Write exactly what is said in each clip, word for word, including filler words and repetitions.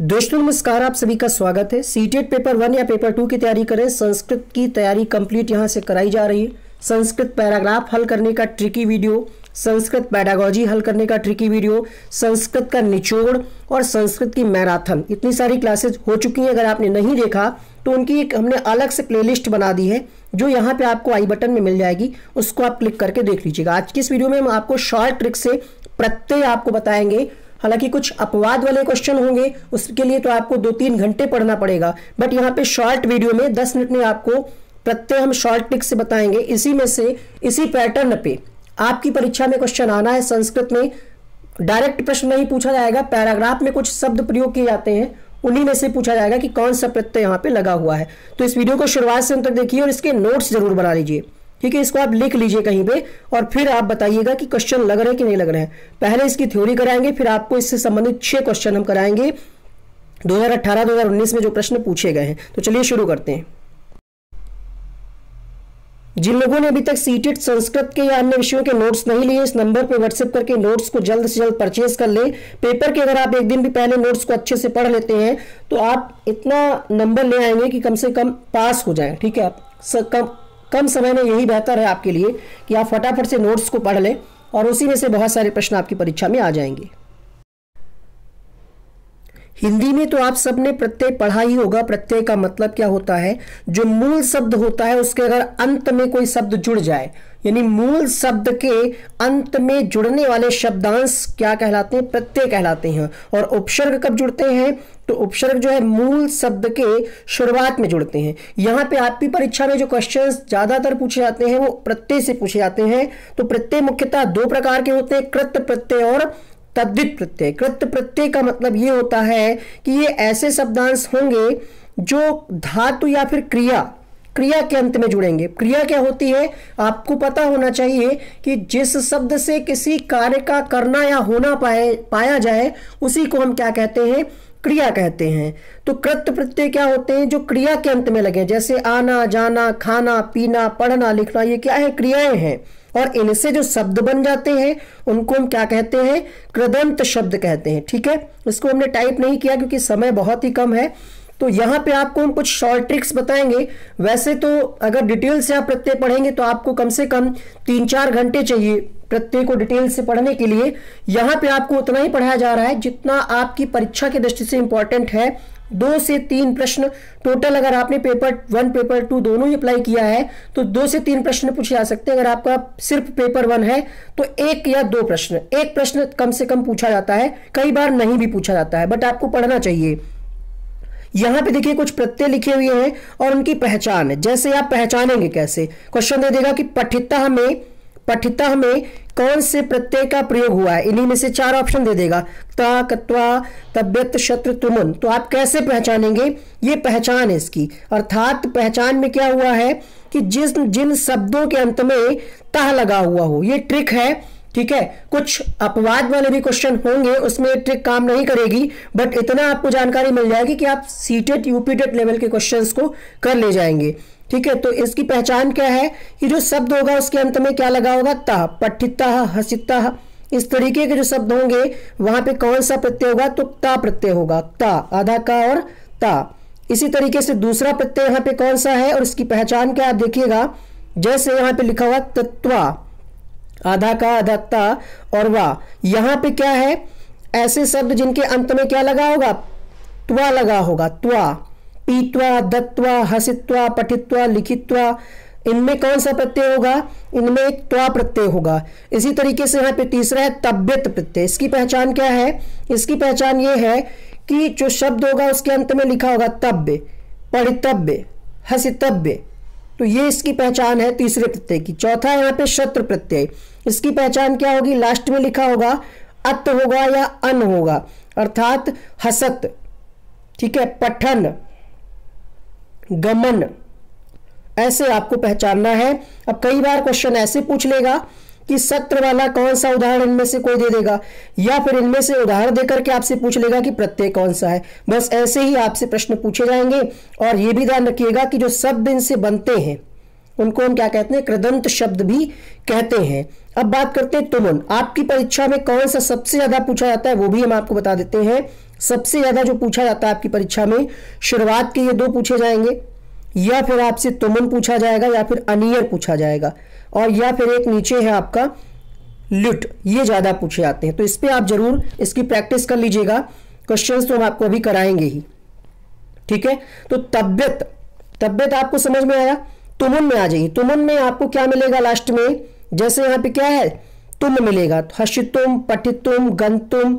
दोस्तों नमस्कार, आप सभी का स्वागत है। सीटेट पेपर वन या पेपर टू की तैयारी करें, संस्कृत की तैयारी कंप्लीट यहां से कराई जा रही है। संस्कृत पैराग्राफ हल करने का ट्रिकी वीडियो, संस्कृत पैडागॉजी हल करने का ट्रिकी वीडियो, संस्कृत का निचोड़ और संस्कृत की मैराथन, इतनी सारी क्लासेज हो चुकी हैं। अगर आपने नहीं देखा तो उनकी एक हमने अलग से प्लेलिस्ट बना दी है, जो यहाँ पे आपको आई बटन में मिल जाएगी, उसको आप क्लिक करके देख लीजिएगा। आज की इस वीडियो में हम आपको शॉर्ट ट्रिक से प्रत्यय आपको बताएंगे। हालांकि कुछ अपवाद वाले क्वेश्चन होंगे, उसके लिए तो आपको दो तीन घंटे पढ़ना पड़ेगा, बट यहाँ पे शॉर्ट वीडियो में दस मिनट में आपको प्रत्यय हम शॉर्ट ट्रिक से बताएंगे। इसी में से इसी पैटर्न पे आपकी परीक्षा में क्वेश्चन आना है। संस्कृत में डायरेक्ट प्रश्न नहीं पूछा जाएगा, पैराग्राफ में कुछ शब्द प्रयोग किए जाते हैं, उन्हीं में से पूछा जाएगा कि कौन सा प्रत्यय यहाँ पे लगा हुआ है। तो इस वीडियो को शुरुआत से अंत तक देखिए और इसके नोट्स जरूर बना लीजिए, ठीक है। इसको आप लिख लीजिए कहीं पे और फिर आप बताइएगा कि क्वेश्चन लग रहे हैं कि नहीं लग रहे हैं। पहले इसकी थ्योरी कराएंगे, फिर आपको इससे संबंधित छह क्वेश्चन हम कराएंगे दो हज़ार अठारह दो हज़ार उन्नीस में जो प्रश्न पूछे गए हैं। तो चलिए शुरू करते हैं। जिन लोगों ने अभी तक सीटेट संस्कृत के या अन्य विषयों के नोट्स नहीं लिए, इस नंबर पर व्हाट्सएप करके नोट्स को जल्द से जल्द परचेज कर लें। पेपर के अगर आप एक दिन भी पहले नोट्स को अच्छे से पढ़ लेते हैं तो आप इतना नंबर ले आएंगे कि कम से कम पास हो जाए, ठीक है। आप कम समय में यही बेहतर है आपके लिए कि आप फटाफट से नोट्स को पढ़ लें और उसी में से बहुत सारे प्रश्न आपकी परीक्षा में आ जाएंगे। हिंदी में तो आप सबने प्रत्यय पढ़ा ही होगा। प्रत्यय का मतलब क्या होता है, जो मूल शब्द होता है उसके अगर अंत में कोई शब्द जुड़ जाए, यानी मूल शब्द के अंत में जुड़ने वाले शब्दांश क्या कहलाते हैं, प्रत्यय कहलाते हैं। और उपसर्ग कब जुड़ते हैं, तो उपसर्ग जो है मूल शब्द के शुरुआत में जुड़ते हैं। यहाँ पे आपकी परीक्षा में जो क्वेश्चंस ज़्यादातर पूछे जाते हैं वो प्रत्यय से पूछे जाते हैं। तो प्रत्यय मुख्यतः दो प्रकार के होते हैं, कृत प्रत्यय और तद्धित प्रत्यय। कृत प्रत्यय का मतलब ये होता है कि ये ऐसे शब्दांश होंगे जो धातु या फिर क्रिया क्रिया के अंत में जुड़ेंगे। क्रिया क्या होती है, आपको पता होना चाहिए कि जिस शब्द से किसी कार्य का करना या होना पाए पाया जाए उसी को हम क्या कहते हैं, क्रिया कहते हैं। तो कृत प्रत्यय क्या होते हैं, जो क्रिया के अंत में लगे, जैसे आना जाना, खाना पीना, पढ़ना लिखना, ये क्या है, क्रियाएं हैं। और इनसे जो शब्द बन जाते हैं उनको हम क्या कहते हैं, कृदंत शब्द कहते हैं, ठीक है। इसको हमने टाइप नहीं किया क्योंकि समय बहुत ही कम है। तो यहाँ पे आपको हम कुछ शॉर्ट ट्रिक्स बताएंगे। वैसे तो अगर डिटेल से आप प्रत्यय पढ़ेंगे तो आपको कम से कम तीन चार घंटे चाहिए प्रत्यय को डिटेल से पढ़ने के लिए। यहाँ पे आपको उतना ही पढ़ाया जा रहा है जितना आपकी परीक्षा की दृष्टि से इंपॉर्टेंट है। दो से तीन प्रश्न टोटल, अगर आपने पेपर वन पेपर टू दोनों ही अप्लाई किया है तो दो से तीन प्रश्न पूछे जा सकते हैं। अगर आपका सिर्फ पेपर वन है तो एक या दो प्रश्न, एक प्रश्न कम से कम पूछा जाता है, कई बार नहीं भी पूछा जाता है, बट आपको पढ़ना चाहिए। यहाँ पे देखिए कुछ प्रत्यय लिखे हुए हैं और उनकी पहचान है, जैसे आप पहचानेंगे कैसे। क्वेश्चन दे देगा कि पठिता में पठिता में कौन से प्रत्यय का प्रयोग हुआ है, इन्हीं में से चार ऑप्शन दे देगा, ता, कत्वा, तब्यत, शत्र, तुमन। तो आप कैसे पहचानेंगे, ये पहचान है इसकी। अर्थात पहचान में क्या हुआ है कि जिस जिन शब्दों के अंत में ता लगा हुआ हो, ये ट्रिक है, ठीक है। कुछ अपवाद वाले भी क्वेश्चन होंगे, उसमें ट्रिक काम नहीं करेगी, बट इतना आपको जानकारी मिल जाएगी कि आप सीटेट यूपीटेट लेवल के क्वेश्चंस को कर ले जाएंगे, ठीक है। तो इसकी पहचान क्या है कि जो शब्द होगा उसके अंत में क्या लगा होगा, ता, पठिता, हसिता, इस तरीके के जो शब्द होंगे वहां पे कौन सा प्रत्यय होगा, तो ता प्रत्यय होगा, ता, आधा का और ता। इसी तरीके से दूसरा प्रत्यय यहाँ पे कौन सा है और इसकी पहचान क्या, आप देखिएगा। जैसे यहाँ पे लिखा हुआ तत्वा, आधा का आधा ता और वा। यहाँ पे क्या है, ऐसे शब्द जिनके अंत में क्या लगा होगा, त्वा लगा होगा, त्वा, पीत्वा, दत्वा, हसित्वा, पठित्वा, लिखित्वा, इनमें कौन सा प्रत्यय होगा, इनमें एक त्वा प्रत्यय होगा। इसी तरीके से यहाँ पे तीसरा है तब्यत प्रत्यय। इसकी पहचान क्या है, इसकी पहचान ये है कि जो शब्द होगा उसके अंत में लिखा होगा तब्य, पढ़ितव्य, हसितव्य, तो ये इसकी पहचान है तीसरे प्रत्यय की। चौथा यहाँ पे शत्र प्रत्यय, इसकी पहचान क्या होगी, लास्ट में लिखा होगा, अत होगा या अन होगा, अर्थात हसत, ठीक है, पठन, गमन, ऐसे आपको पहचानना है। अब कई बार क्वेश्चन ऐसे पूछ लेगा कि सत्र वाला कौन सा उदाहरण इनमें से कोई दे देगा, या फिर इनमें से उदाहरण देकर के आपसे पूछ लेगा कि प्रत्यय कौन सा है। बस ऐसे ही आपसे प्रश्न पूछे जाएंगे। और ये भी ध्यान रखिएगा कि जो शब्द इनसे बनते हैं उनको हम क्या कहते हैं, कृदंत शब्द भी कहते हैं। अब बात करते हैं तुमुन। आपकी परीक्षा में कौन सा सबसे ज्यादा पूछा जाता है वो भी हम आपको बता देते हैं। सबसे ज्यादा जो पूछा जाता है आपकी परीक्षा में, शुरुआत के ये दो पूछे जाएंगे, या फिर आपसे तुमुन पूछा जाएगा या फिर अनियर पूछा जाएगा, और या फिर एक नीचे है आपका लुट, ये ज्यादा पूछे जाते हैं। तो इस पर आप जरूर इसकी प्रैक्टिस कर लीजिएगा, क्वेश्चंस तो हम आपको अभी कराएंगे ही, ठीक है। तो तबियत, तबियत आपको समझ में आया। तुमुन में आ जाइए। तुमुन में आपको क्या मिलेगा लास्ट में, जैसे यहाँ पे क्या है, तुम मिलेगा, हशितुम, पठितुम, गंतुम,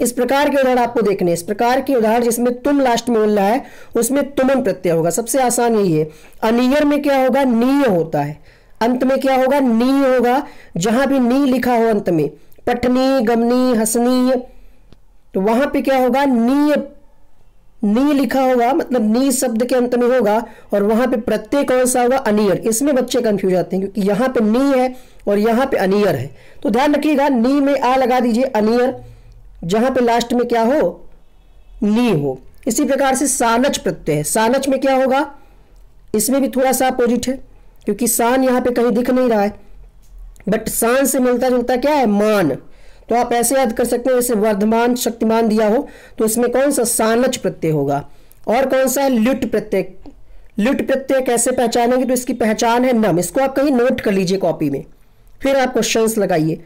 इस प्रकार के उदाहरण आपको देखने, इस प्रकार के उदाहरण जिसमें तुम लास्ट में मिल रहा है उसमें तुमुन प्रत्यय होगा, सबसे आसान यही है। अनियर में क्या होगा, नीय होता है, अंत में क्या होगा, नीय होगा, जहां भी नी लिखा हो अंत में, पठनी, गमनी, हसनीय, तो वहां पे क्या होगा, नीय, नी लिखा होगा, मतलब नी शब्द के अंत में होगा, और वहां पे प्रत्यय कौन सा होगा, अनियर। इसमें बच्चे कंफ्यूज आते हैं क्योंकि यहाँ पे नी है और यहाँ पे अनियर है। तो ध्यान रखिएगा, नी में आ लगा दीजिए, अनियर, जहां पे लास्ट में क्या हो, नी हो। इसी प्रकार से सानच प्रत्यय है। सानच में क्या होगा, इसमें भी थोड़ा सा अपोजिट है क्योंकि सान यहाँ पे कहीं दिख नहीं रहा है, बट सान से मिलता जुलता क्या है, मान। तो आप ऐसे याद कर सकते हैं जैसे वर्धमान, शक्तिमान दिया हो तो इसमें कौन सा सानच प्रत्यय होगा। और कौन सा है, ल्युट प्रत्यय। ल्युट प्रत्यय कैसे पहचानेंगे, तो इसकी पहचान है नम, इसको आप कहीं नोट कर लीजिए कॉपी में, फिर आप क्वेश्चंस लगाइए,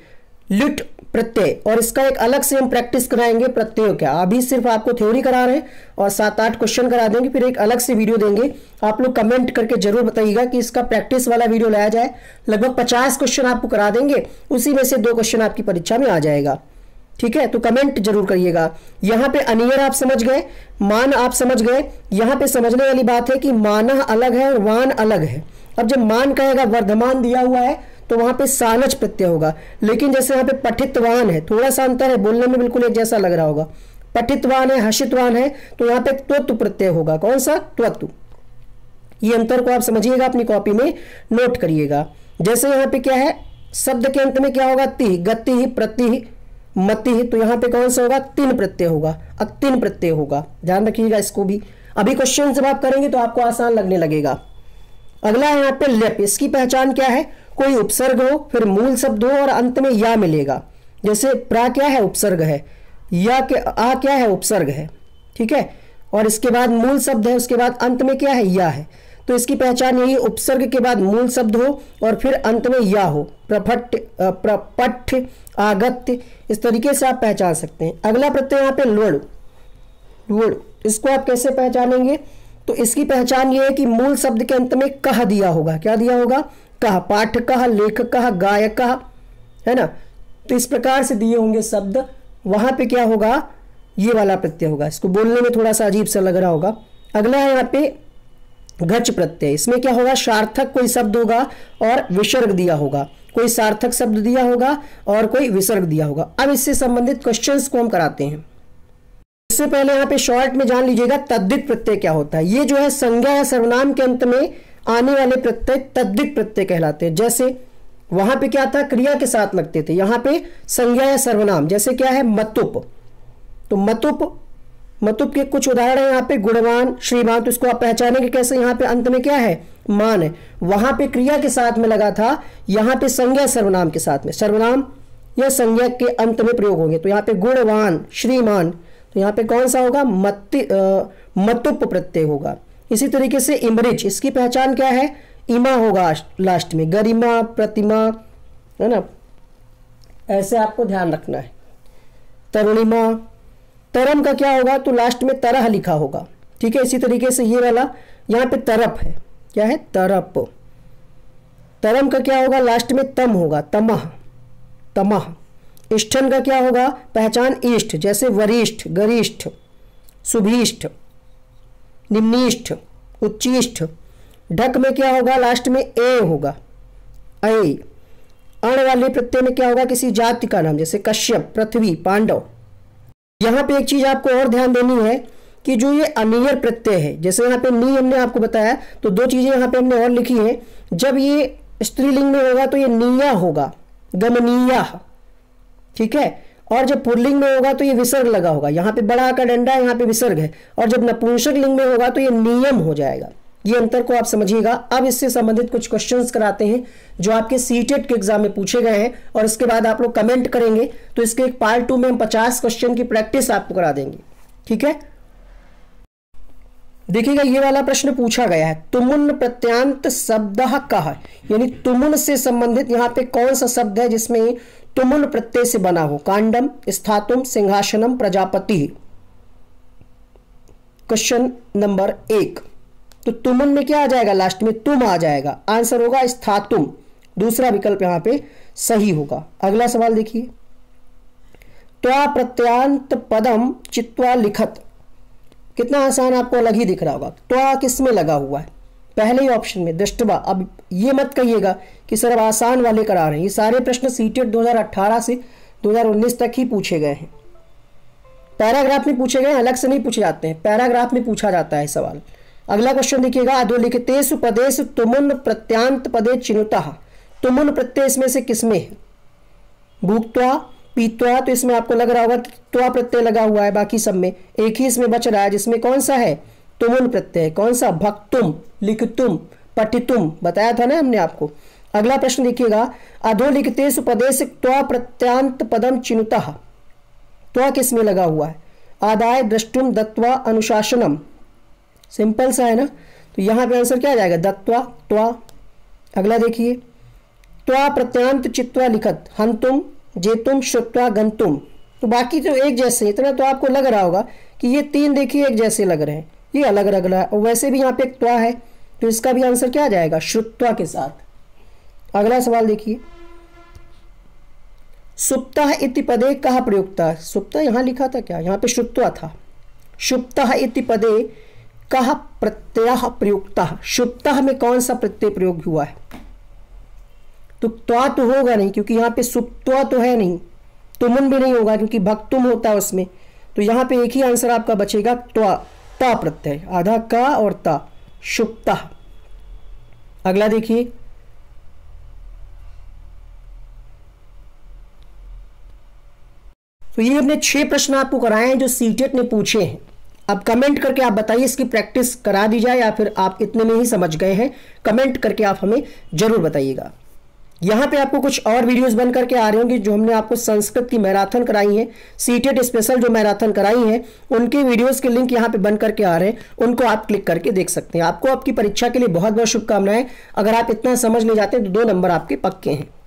ल्युट प्रत्यय। और इसका एक अलग से हम प्रैक्टिस कराएंगे प्रत्ययों का, अभी सिर्फ आपको थ्योरी करा रहे हैं और सात आठ क्वेश्चन करा देंगे, फिर एक अलग से वीडियो देंगे। आप लोग कमेंट करके जरूर बताइएगा कि इसका प्रैक्टिस वाला वीडियो लाया जाए, लगभग पचास क्वेश्चन आपको करा देंगे, उसी में से दो क्वेश्चन आपकी परीक्षा में आ जाएगा, ठीक है। तो कमेंट जरूर करिएगा। यहाँ पे अनियर आप समझ गए, मान आप समझ गए। यहाँ पे समझने वाली बात है कि मानह अलग है और वान अलग है। अब जब मान कहेगा, वर्धमान दिया हुआ है तो वहां पे सानच प्रत्यय होगा, लेकिन जैसे यहाँ पे पठितवान है, थोड़ा सा अंतर है, बोलने में बिल्कुल एक जैसा लग रहा होगा, पठितवान है, हर्षितवान है, तो यहाँ पे त्वत्व प्रत्यय होगा, कौन सा, त्वत्व। ये अंतर को आप समझिएगा, अपनी कॉपी में नोट करिएगा। जैसे यहाँ पे क्या है, शब्द के अंत में क्या होगा, तिह, गति, प्रति, मति, तो यहाँ पे कौन सा होगा, तिन प्रत्यय होगा, अतिन प्रत्यय होगा, ध्यान रखिएगा इसको भी। अभी क्वेश्चन जब आप करेंगे तो आपको आसान लगने लगेगा। अगला है यहाँ पे लेप। इसकी पहचान क्या है, कोई उपसर्ग हो, फिर मूल शब्द हो और अंत में या मिलेगा। जैसे प्रा क्या है, उपसर्ग है, या के आ क्या है, उपसर्ग है, ठीक है, और इसके बाद मूल शब्द है, उसके बाद अंत में क्या है, या है। तो इसकी पहचान यही, उपसर्ग के बाद मूल शब्द हो और फिर अंत में या हो, प्रपठ, प्रपठ, आगत्य, इस तरीके से आप पहचान सकते हैं। अगला प्रत्यय यहाँ पे लोड, लोड, इसको आप कैसे पहचानेंगे, तो इसकी पहचान ये है कि मूल शब्द के अंत में कह दिया होगा, क्या दिया होगा, कह, पाठ कह, लेख कह, गायक कह, है ना, तो इस प्रकार से दिए होंगे शब्द, वहां पे क्या होगा, ये वाला प्रत्यय होगा। इसको बोलने में थोड़ा सा अजीब सा लग रहा होगा। अगला है यहाँ पे घच प्रत्यय। इसमें क्या होगा, सार्थक कोई शब्द होगा और विसर्ग दिया होगा, कोई सार्थक शब्द दिया होगा और कोई विसर्ग दिया होगा। अब इससे संबंधित क्वेश्चंस को हम कराते हैं। इससे पहले यहाँ पे शॉर्ट में जान लीजिएगा तद्धित प्रत्यय क्या होता है। ये जो है संज्ञा या सर्वनाम के अंत में आने वाले प्रत्यय तद्धित प्रत्यय कहलाते हैं। जैसे वहां पे क्या था, क्रिया के साथ लगते थे, यहाँ पे संज्ञा या सर्वनाम। जैसे क्या है, मतुप, तो मतुप, मतुप के कुछ उदाहरण है यहाँ पे, गुणवान, श्रीमान, तो इसको आप पहचानेंगे कैसे, यहाँ पे अंत में क्या है, मान है, वहां पे क्रिया के साथ में लगा था, यहाँ पे संज्ञा सर्वनाम के साथ में, सर्वनाम या संज्ञा के अंत में प्रयोग होंगे। तो यहाँ पे गुणवान, श्रीमान, तो यहाँ पे कौन सा होगा, मत, मतुप प्रत्यय होगा। इसी तरीके से इमरिच, इसकी पहचान क्या है, इमा होगा लास्ट में, गरिमा, प्रतिमा, है ना, ऐसे आपको ध्यान रखना है। तरुणिमा, तरम का क्या होगा, तो लास्ट में तरह लिखा होगा, ठीक है। इसी तरीके से ये वाला यहाँ पे तरप है, क्या है, तरप, तरम का क्या होगा, लास्ट में तम होगा, तमह, तमह। इष्ठन का क्या होगा, पहचान इष्ट, जैसे वरिष्ठ, गरिष्ठ, सुभीष्ठ, निम्निष्ठ, उच्चिष्ठ। ढक में क्या होगा, लास्ट में ए होगा, ऐ। अण वाले प्रत्यय में क्या होगा, किसी जाति का नाम, जैसे कश्यप, पृथ्वी, पांडव। यहाँ पे एक चीज आपको और ध्यान देनी है कि जो ये अनियर प्रत्यय है, जैसे यहाँ पे नी हमने आपको बताया, तो दो चीजें यहाँ पे हमने और लिखी है। जब ये स्त्रीलिंग में होगा तो ये निया होगा, गमनीया, ठीक है, और जब पुल्लिंग में होगा तो ये विसर्ग लगा होगा, यहाँ पे बड़ा का डंडा, यहाँ पे विसर्ग है। और जब नपुंसक लिंग में होगा तो ये नियम हो जाएगा, ये अंतर को आप समझिएगा। अब इससे संबंधित कुछ क्वेश्चंस कराते हैं जो आपके सीटेट के एग्जाम में पूछे गए हैं और इसके बाद आप लोग कमेंट करेंगे तो इसके एक पार्ट टू में हम पचास क्वेश्चन की प्रैक्टिस आपको करा देंगे, ठीक है। देखिएगा ये वाला प्रश्न पूछा गया है, तुमुन प्रत्यांत शब्दः कः, यानी तुमुन से संबंधित यहाँ पे कौन सा शब्द है जिसमें तुमुन प्रत्यय से बना हो। कांडम, स्थातुम, सिंहासनम, प्रजापति। क्वेश्चन नंबर एक, तो तुमुन में क्या आ जाएगा, लास्ट में तुम आ जाएगा। आंसर होगा स्थातुम, दूसरा विकल्प यहां पे सही होगा। अगला सवाल देखिए, त्वा प्रत्यांत पदम चित्वा लिखत, कितना आसान आपको अलग ही दिख रहा होगा। त्वा किस में लगा हुआ है, पहले ही ऑप्शन में दृष्टवा। अब ये मत कहिएगा कि सर अब आसान वाले करा रहे हैं, ये सारे प्रश्न सीटेट दो हज़ार अठारह से दो हज़ार उन्नीस तक ही पूछे गए हैं। पैराग्राफ में पूछे गए, अलग से नहीं पूछे जाते हैं, पैराग्राफ में पूछा जाता है सवाल। अगला क्वेश्चन देखिएगा, अधोलिखितेषु पदेषु तुमुन प्रत्यांत पदे चिनुतः, तुमुन प्रत्यय इसमें से किसमें है। भुक्त्वा, पीत्वा, तो इसमें आपको लग रहा होगा त्वा प्रत्यय लगा हुआ है, बाकी सब में एक ही इसमें बच रहा है जिसमें कौन सा है, तुमुन प्रत्यय। कौन सा, भक्तुम, लिखितुम, पठितुम, बताया था ना हमने आपको। अगला प्रश्न देखिएगा, अधोलिखितेषु पदेषु त्वा प्रत्यांत पदम चिनुतः, त्वा किसमें लगा हुआ है। आदाय, द्रष्टुम, दत्वा, अनुशासनम, सिंपल सा है ना, तो यहाँ पे आंसर क्या आ जाएगा, दत्वा, त्वा। अगला देखिए, त्वा प्रत्यांत चित्वा लिखत, हंतुम, जेतुम, श्रुत्वा, गंतुम, तो बाकी तो एक जैसे, इतना तो आपको लग रहा होगा कि ये तीन देखिए एक जैसे लग रहे हैं, ये अलग लग रहा है। और वैसे भी यहाँ पे एक त्वा है तो इसका भी आंसर क्या आ जाएगा, श्रुत्वा के साथ। अगला सवाल देखिए, सुप्तः इति पदे कहा प्रयुक्ता, सुप्तः यहाँ लिखा था क्या, यहाँ पे श्रुत्वा था। सुप्तः इति पदे कहा प्रत्यय प्रयुक्ता, सुप्तः में कौन सा प्रत्यय प्रयोग हुआ है, तो त्वा तो होगा नहीं क्योंकि यहाँ पे सुप्त्वा तो है नहीं, तुमुन भी नहीं होगा क्योंकि भक्तुम होता है उसमें, तो यहाँ पे एक ही आंसर आपका बचेगा त्वा, ता प्रत्यय, आधा का और ता, सुप्तः। अगला देखिए, तो ये हमने छह प्रश्न आपको कराए हैं जो सीटेट ने पूछे हैं। अब कमेंट करके आप बताइए इसकी प्रैक्टिस करा दी जाए या फिर आप इतने में ही समझ गए हैं, कमेंट करके आप हमें जरूर बताइएगा। यहाँ पे आपको कुछ और वीडियोस बन करके आ रहे होंगे जो हमने आपको संस्कृत की मैराथन कराई है, सीटेट स्पेशल जो मैराथन कराई है, उनके वीडियोस के लिंक यहाँ पे बन करके आ रहे हैं, उनको आप क्लिक करके देख सकते हैं। आपको आपकी परीक्षा के लिए बहुत बहुत शुभकामनाएं। अगर आप इतना समझ ले जाते हैं तो दो नंबर आपके पक्के हैं।